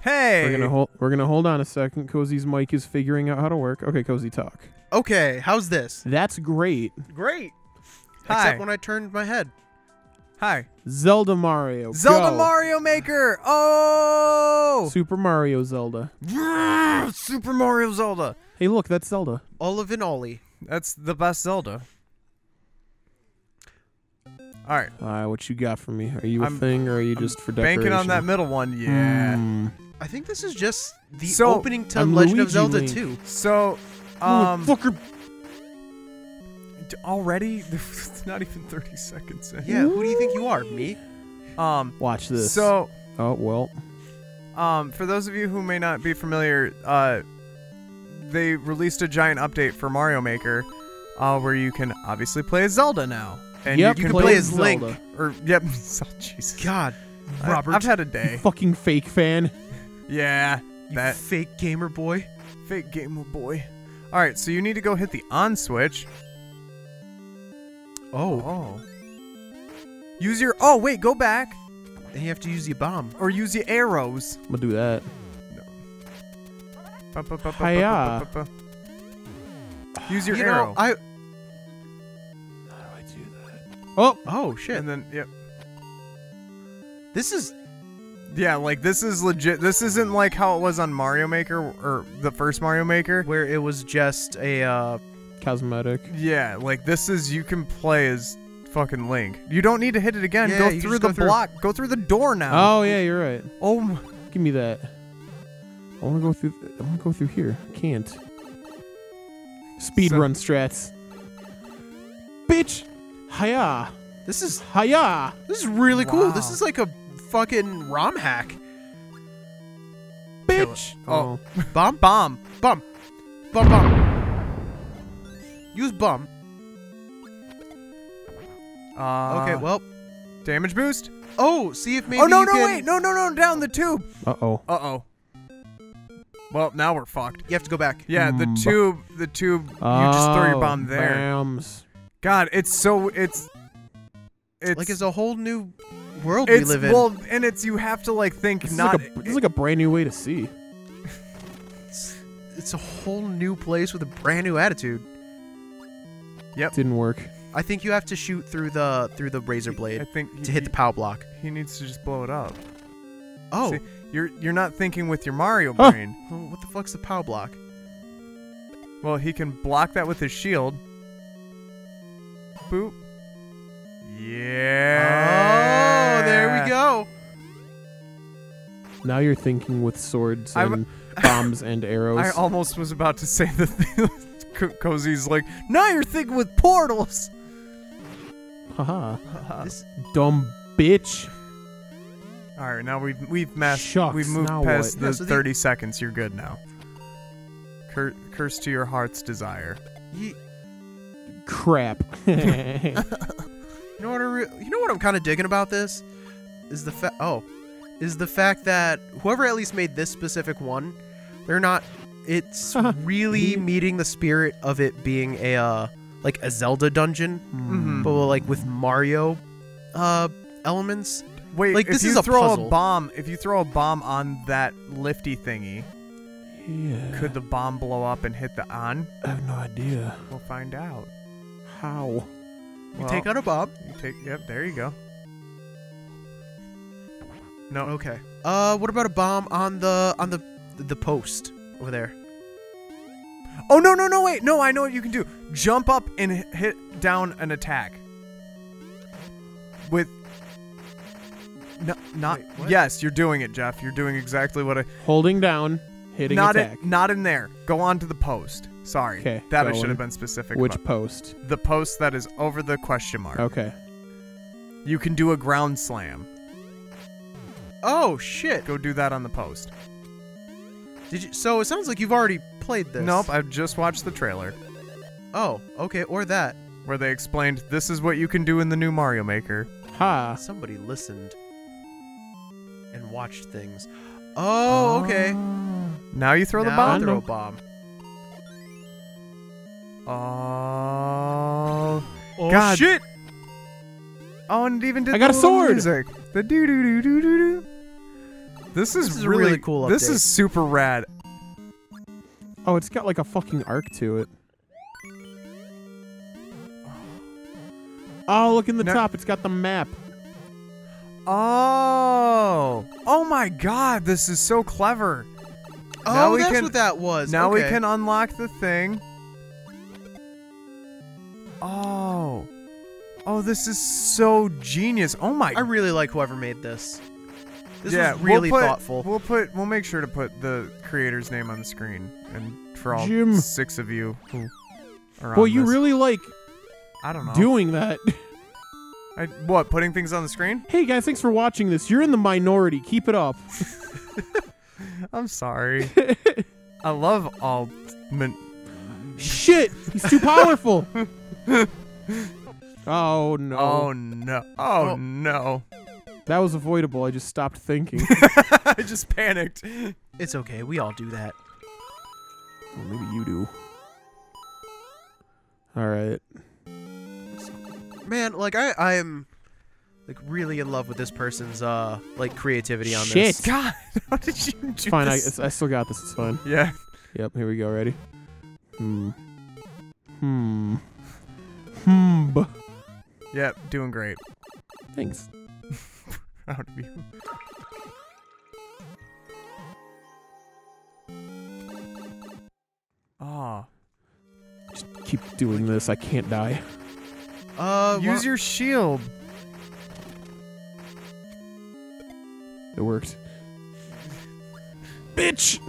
Hey! We're gonna hold on a second. Cozy's mic is figuring out how to work. Okay, Cozy, talk. Okay, how's this? That's great. Great. Hi. Except when I turned my head. Hi. Zelda Mario. Zelda Mario Maker! Oh! Super Mario Zelda. Super Mario Zelda. Hey, look, that's Zelda. Olive and Ollie. That's the best Zelda. All right. What you got for me? Are you a thing, or are you just for decoration? Banking on that middle one, yeah. I think this is just the opening to Legend of Zelda 2. So, fucker. Already? It's not even 30 seconds in. Yeah. Who do you think you are, me? Watch this. So. Oh well. For those of you who may not be familiar, they released a giant update for Mario Maker, where you can obviously play as Zelda now. And yep, you can play as Link. Zelda. Or yep. Oh, Jesus. God, Robert. I've had a day. You fucking fake fan. Yeah. You that fake gamer boy. Fake gamer boy. All right, so you need to go hit the on switch. Oh. Oh. Use your. Oh wait, go back. And you have to use your bomb or use your arrows. I'm gonna do that. No. Hiya. Use your arrow. Oh! Oh, shit. And then, yep. This is... Yeah, like, this is legit. This isn't like how it was on Mario Maker, or the first Mario Maker, where it was just a, cosmetic. Yeah, like, this is... You can play as fucking Link. You don't need to hit it again. Yeah, go through the block. Go through the door now. Oh, yeah, you're right. Oh, my... Give me that. I want to go through... I want to go through here. I can't. Speedrun strats. Bitch! Hiya! This is hiya! This is really cool. This is like a fucking ROM hack. Bitch! Oh, bomb, bomb, bomb, bomb, bomb. Use bomb. Okay, well, damage boost. Oh, see if maybe. Oh no, you can... wait, no, down the tube. Uh oh. Well, now we're fucked. You have to go back. Yeah, the tube. You just throw your bomb there. Bams. God, it's so it's like it's a whole new world we live in. Well, and it's you have to like think this not. It's like a brand new way to see. It's a whole new place with a brand new attitude. Yep, didn't work. I think you have to shoot through the razor blade. I think to hit the pow block. He needs to just blow it up. Oh, see, you're not thinking with your Mario brain. Huh. What the fuck's the pow block? Well, he can block that with his shield. Boop. Yeah. Oh, there we go. Now you're thinking with swords and bombs and arrows. I almost was about to say the thing. Cozy's like, now you're thinking with portals. Haha. This dumb bitch. All right, now we've moved past the 30 seconds. You're good now. Curse to your heart's desire. Crap. You know what I'm kind of digging about this is the fact that whoever at least made this specific one, they're not. It's really meeting the spirit of it being a like a Zelda dungeon, but like with Mario elements. Wait, like this is a puzzle. If you throw a bomb on that lifty thingy, yeah, could the bomb blow up and hit the on? I have no idea. We'll find out. How? You take out a bomb. Yep, there you go. No. Okay. What about a bomb on the post over there? Oh no, wait. No, I know what you can do. Jump up and hit down an attack. With no, not wait, yes, you're doing it, Jeff. You're doing exactly what I holding down, hitting not attack. Not in there. Go on to the post. Sorry, that I should have been specific about. Which post? The post that is over the question mark. Okay. You can do a ground slam. Oh, shit. Go do that on the post. Did you? So it sounds like you've already played this. Nope, I've just watched the trailer. Oh, okay, or that. Where they explained, this is what you can do in the new Mario Maker. Ha. Somebody listened and watched things. Oh, okay. Now you throw the bomb. Throw a bomb. Oh God. Shit! Oh, and it even did. I got a sword. Music. The doo doo doo doo doo doo. This is really, really cool. Update. This is super rad. Oh, it's got like a fucking arc to it. Oh, look in the top. It's got the map. Oh. Oh my god, this is so clever. Oh, now we that's what that was. Now we can unlock the thing. Oh. Oh, this is so genius. Oh my. I really like whoever made this. This was really thoughtful. We'll make sure to put the creator's name on the screen, and for all six of you who are on this. Well, you really like doing that. What, putting things on the screen? Hey guys, thanks for watching this. You're in the minority. Keep it up. I'm sorry. I love all shit. He's too powerful. Oh no. Oh no. Oh no. That was avoidable. I just stopped thinking. I just panicked. It's okay. We all do that. Well, maybe you do. All right. Man, like I'm like really in love with this person's like creativity on this. Shit, God, how did you do this? Fine, I still got this. It's fine. Yeah. Yep. Here we go. Ready? Yep. Doing great. Thanks. Proud of you. Ah. Just keep doing this. I can't die. Use your shield. It worked. Bitch.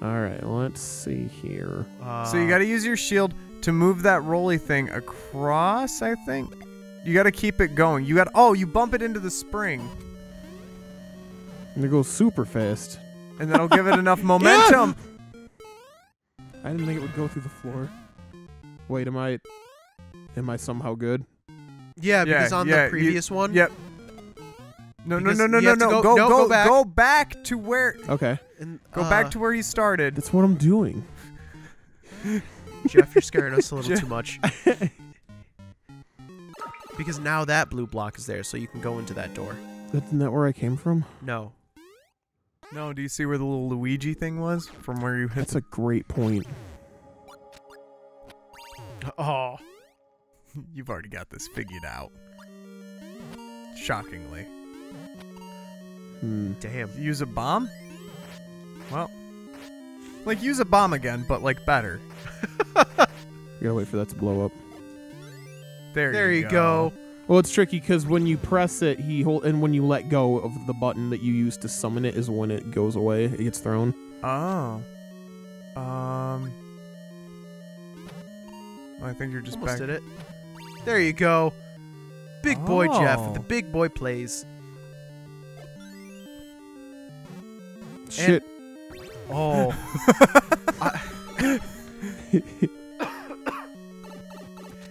All right. Let's see here. So you got to use your shield to move that rolly thing across. I think. You gotta keep it going. You got you bump it into the spring. And it goes super fast. And that'll give it enough momentum. Yeah! I didn't think it would go through the floor. Wait, am I somehow good? Yeah, because on the previous one. Yep. No, go back to where Go back to where you started. That's what I'm doing. Jeff, you're scaring us a little too much. Because now that blue block is there, so you can go into that door. Isn't that where I came from? No. No, do you see where the little Luigi thing was? From where you hit? That's a great point. Oh. You've already got this figured out. Shockingly. Damn. Use a bomb? Well. Like, use a bomb again, but, like, better. You gotta wait for that to blow up. There you go. Well, it's tricky because when you press it, and when you let go of the button that you used to summon it is when it goes away. It gets thrown. Oh. I think you're just almost did it. There you go. Big boy Jeff. The big boy plays. Shit. And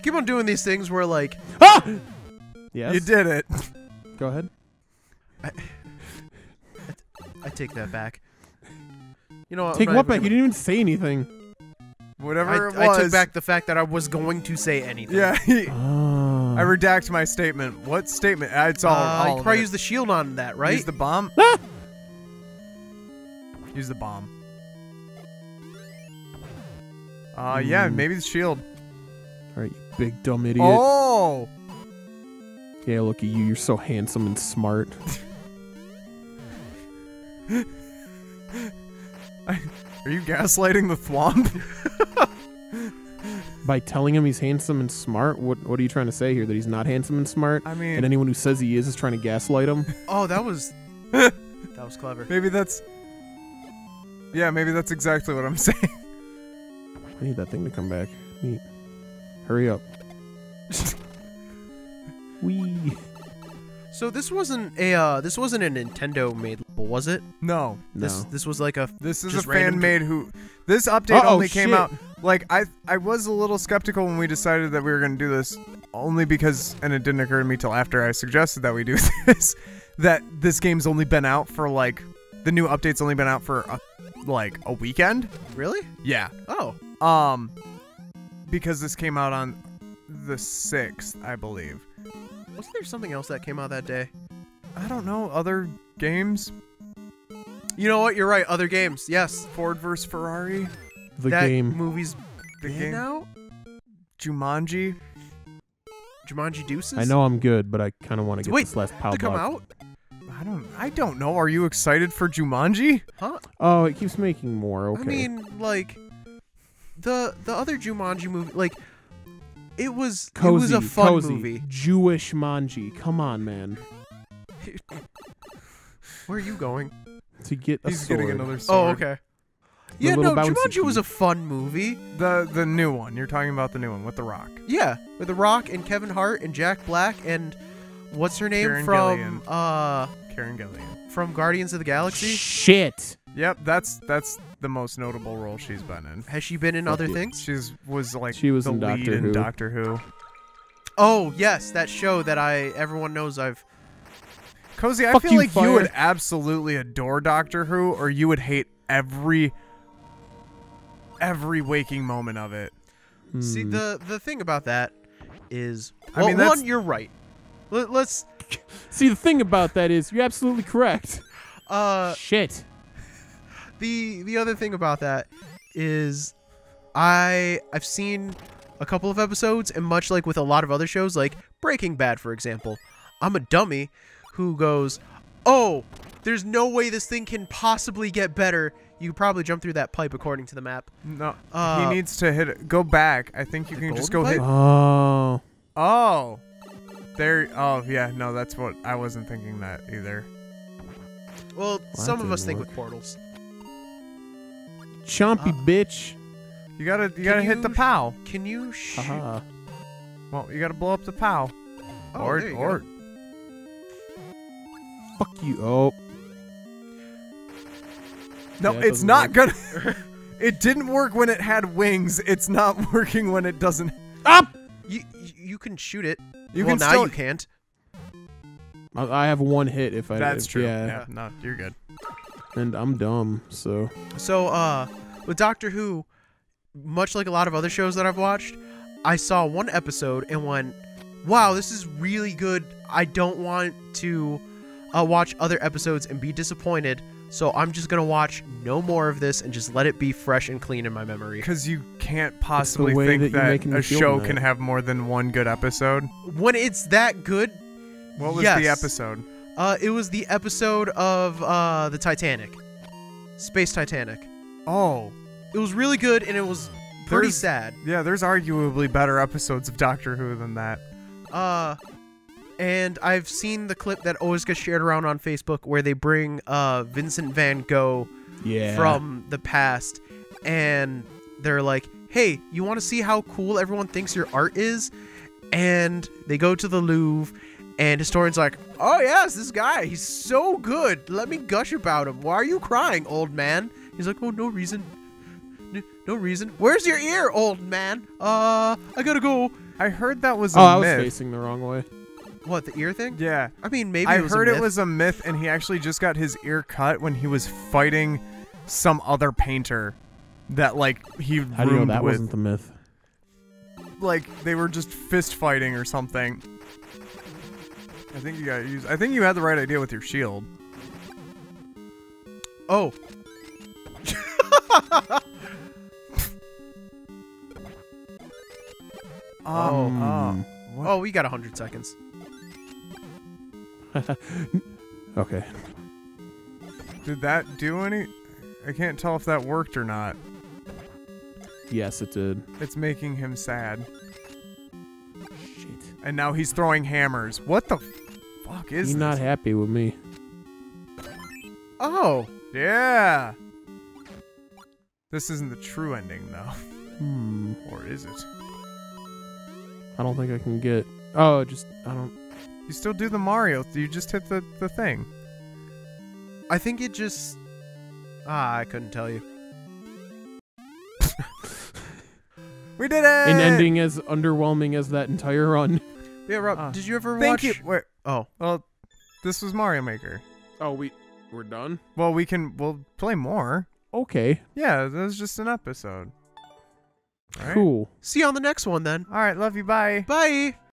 keep on doing these things where like yes, you did it. Go ahead. I take that back. You know, take what back? You didn't even say anything. Whatever it was. I took back the fact that I was going to say anything. Yeah. I redact my statement. What statement? It's all you probably use the shield on that, right? Use the bomb. Use the bomb. Yeah, maybe the shield. All right, you big dumb idiot. Oh! Yeah, look at you. You're so handsome and smart. Are you gaslighting the thwomp? By telling him he's handsome and smart? What are you trying to say here? That he's not handsome and smart? I mean... And anyone who says he is trying to gaslight him? Oh, that was... that was clever. Maybe that's... Yeah, maybe that's exactly what I'm saying. I need that thing to come back. Neat. Hurry up. Wee. So this wasn't a this wasn't a Nintendo made label, was it? No. This was like a This is a fan made this update only came out. Like I was a little skeptical when we decided that we were going to do this only because it didn't occur to me till after I suggested that we do this that this game's only been out for like the new update's only been out for like a weekend. Really? Yeah. Oh. Because this came out on the 6th, I believe. Wasn't there something else that came out that day? I don't know. Other games? You know what? You're right. Other games. Yes. Ford vs. Ferrari. That movie's been out. Jumanji. Jumanji Deuces. I know I'm good, but I kind of want to get this last power. Wait, did it come out? I don't know. Are you excited for Jumanji? Huh? Oh, it keeps making more. Okay. I mean, like the other Jumanji movie, like it was a fun movie. Jewish Manji. Come on, man. Where are you going? To get a sword. He's getting another sword. Oh, okay. Yeah, no, Jumanji was a fun movie. The new one. You're talking about the new one with The Rock. Yeah, with The Rock and Kevin Hart and Jack Black and what's her name Karen Gillian from Guardians of the Galaxy. Shit. Yep, that's the most notable role she's been in. Has she been in other things? She was the lead in Doctor Who. Oh yes, that show that everyone knows I've. Cozy, I feel like you would absolutely adore Doctor Who, or you would hate every waking moment of it. See, the thing about that is, well, I mean, one, you're right. Let's see. The thing about that is, you're absolutely correct. Shit. The other thing about that is, I've seen a couple of episodes, and much like with a lot of other shows, like Breaking Bad, for example, I'm a dummy who goes, "Oh, there's no way this thing can possibly get better." You probably jump through that pipe according to the map. No, he needs to hit it. Go back. I think you can just go hit. Oh. Oh. There. Oh, yeah. No, that's what I wasn't thinking that either. Well, some of us think with portals. Chompy bitch. You gotta hit the POW. Can you shoot? Well, you gotta blow up the POW. Oh, or. Fuck you. Oh. No, yeah, it's not work. Gonna. It didn't work when it had wings. It's not working when it doesn't. Up. You can shoot it. Well, now you can't. I have one hit if I. That's true. Yeah. No, you're good. And I'm dumb, so. So, with Doctor Who, much like a lot of other shows that I've watched, I saw one episode and went, "Wow, this is really good. I don't want to watch other episodes and be disappointed." So I'm just going to watch no more of this and just let it be fresh and clean in my memory. Because you can't possibly think that a show can have more than one good episode. When it's that good, what was the episode? It was the episode of the Titanic. Space Titanic. Oh. It was really good, and it was pretty sad. Yeah, there's arguably better episodes of Doctor Who than that. And I've seen the clip that always gets shared around on Facebook where they bring Vincent Van Gogh from the past. And they're like, hey, you want to see how cool everyone thinks your art is? And they go to the Louvre. And historian's like, oh, yes, this guy, he's so good. Let me gush about him. Why are you crying, old man? He's like, oh, no reason. No reason. Where's your ear, old man? I gotta go. I heard that was a myth. I was facing the wrong way. What, the ear thing? Yeah. I mean, maybe it was a myth. I heard it was a myth, and he actually just got his ear cut when he was fighting some other painter that, like, he roomed with. How do you know that wasn't the myth? Like, they were just fist fighting or something. I think you gotta use. I think you had the right idea with your shield. Oh. Oh, we got 100 seconds. Okay. Did that do any? I can't tell if that worked or not. Yes, it did. It's making him sad. Shit. And now he's throwing hammers. What the fuck is this? He's not happy with me. Oh. Yeah. This isn't the true ending, though. Hmm. Or is it? I don't think I can get... Oh, just... I don't... You still do the Mario. You just hit the thing. I think it just... I couldn't tell you. We did it! An ending as underwhelming as that entire run. Yeah, Rob, did you ever watch... Thank you! Wait, well, this was Mario Maker. Oh, we're done? Well, we'll play more. Okay. Yeah, that was just an episode. All right. Cool. See you on the next one, then. All right, love you, bye. Bye!